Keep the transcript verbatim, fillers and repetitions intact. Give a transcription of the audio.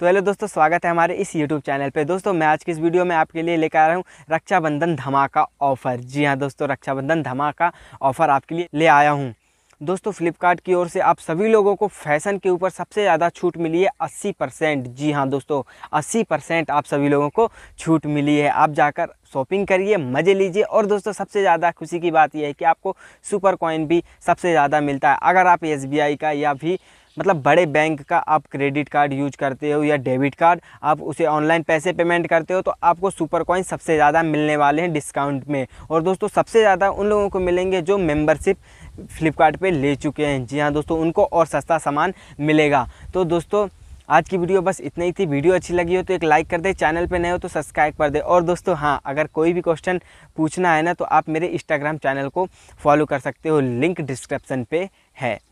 तो हेलो दोस्तों, स्वागत है हमारे इस यूट्यूब चैनल पे। दोस्तों मैं आज की इस वीडियो में आपके लिए लेकर आ रहा हूँ रक्षाबंधन धमाका ऑफ़र। जी हाँ दोस्तों, रक्षाबंधन धमाका ऑफ़र आपके लिए ले आया हूँ। दोस्तों फ्लिपकार्ट की ओर से आप सभी लोगों को फैशन के ऊपर सबसे ज़्यादा छूट मिली है अस्सी परसेंट। जी हाँ दोस्तों, अस्सी परसेंट आप सभी लोगों को छूट मिली है। आप जाकर शॉपिंग करिए, मज़े लीजिए। और दोस्तों सबसे ज़्यादा खुशी की बात यह है कि आपको सुपर कॉइन भी सबसे ज़्यादा मिलता है। अगर आप एस बी आई का या भी मतलब बड़े बैंक का आप क्रेडिट कार्ड यूज करते हो या डेबिट कार्ड, आप उसे ऑनलाइन पैसे पेमेंट करते हो, तो आपको सुपर कॉइन सबसे ज़्यादा मिलने वाले हैं डिस्काउंट में। और दोस्तों सबसे ज़्यादा उन लोगों को मिलेंगे जो मेंबरशिप फ्लिपकार्ट पे ले चुके हैं। जी हाँ दोस्तों, उनको और सस्ता सामान मिलेगा। तो दोस्तों आज की वीडियो बस इतनी ही थी। वीडियो अच्छी लगी हो तो एक लाइक कर दे, चैनल पे नए हो तो सब्सक्राइब कर दे। और दोस्तों हाँ, अगर कोई भी क्वेश्चन पूछना है ना तो आप मेरे इंस्टाग्राम चैनल को फॉलो कर सकते हो, लिंक डिस्क्रिप्सन पे है।